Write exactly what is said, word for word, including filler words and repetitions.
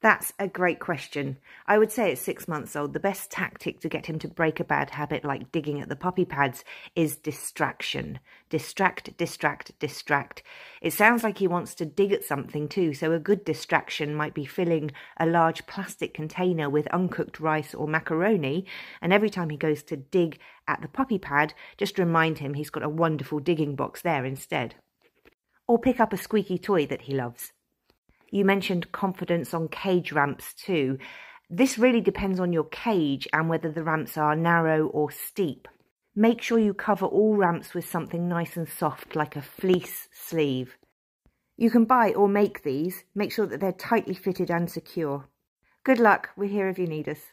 That's a great question. I would say at six months old, the best tactic to get him to break a bad habit like digging at the puppy pads is distraction. Distract, distract, distract. It sounds like he wants to dig at something too, so a good distraction might be filling a large plastic container with uncooked rice or macaroni, and every time he goes to dig at the puppy pad, just remind him he's got a wonderful digging box there instead. Or pick up a squeaky toy that he loves. You mentioned confidence on cage ramps too. This really depends on your cage and whether the ramps are narrow or steep. Make sure you cover all ramps with something nice and soft like a fleece sleeve. You can buy or make these. Make sure that they're tightly fitted and secure. Good luck. We're here if you need us.